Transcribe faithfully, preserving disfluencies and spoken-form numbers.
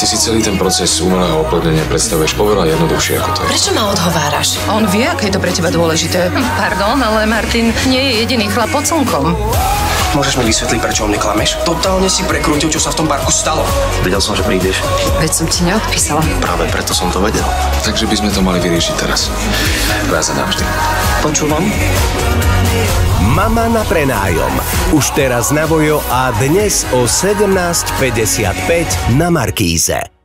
ty si celý ten proces umelého oplodnenia predstavuješ oveľa jednoduchšie ako to je. Prečo ma odhováraš? On vie, aké je to pre teba dôležité. Pardon, ale Martin nie je jediný chlap pod slnkom. Môžeš mi vysvetliť, prečo on neklameš? Totálne si prekrútil, čo sa v tom parku stalo. Vedel som, že prídeš. Veď som ti neodpísala. Práve preto som to vedel. Takže by sme to mali vyriešiť teraz. Raz a navždy. Počúvam? Mama na prenájom. Už teraz na Vojo a dnes o sedemnásť päťdesiatpäť na Markíze.